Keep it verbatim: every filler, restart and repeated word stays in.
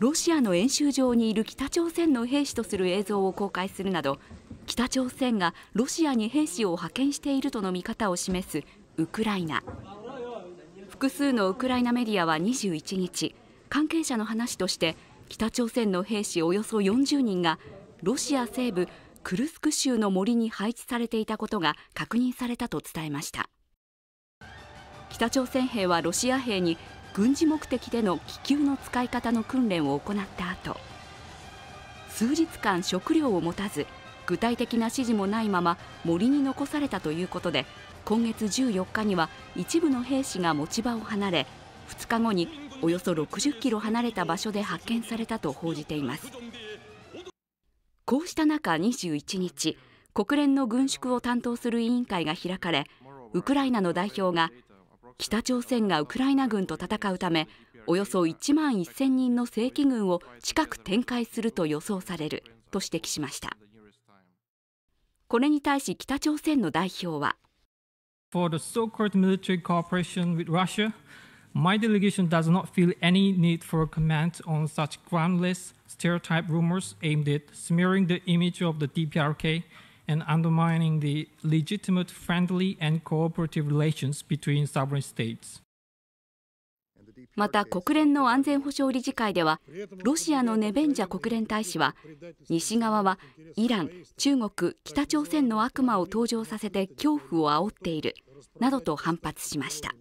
ロシアの演習場にいる北朝鮮の兵士とする映像を公開するなど、北朝鮮がロシアに兵士を派遣しているとの見方を示すウクライナ。複数のウクライナメディアはにじゅういちにち、関係者の話として、北朝鮮の兵士およそよんじゅうにんがロシア西部クルスク州の森に配置されていたことが確認されたと伝えました。北朝鮮兵はロシア兵に軍事目的での気球の使い方の訓練を行った後、数日間食料を持たず、具体的な指示もないまま森に残されたということで、今月じゅうよっかには一部の兵士が持ち場を離れ、ふつかごにおよそろくじゅっキロ離れた場所で発見されたと報じています。こうした中、にじゅういちにち、国連の軍縮を担当する委員会が開かれ、ウクライナの代表が、北朝鮮がウクライナ軍と戦うため、およそいちまんせんにんの正規軍を近く展開すると予想されると指摘しました。これに対し北朝鮮の代表は、また国連の安全保障理事会では、ロシアのネベンジャ国連大使は、西側はイラン、中国、北朝鮮の悪魔を登場させて恐怖を煽っているなどと反発しました。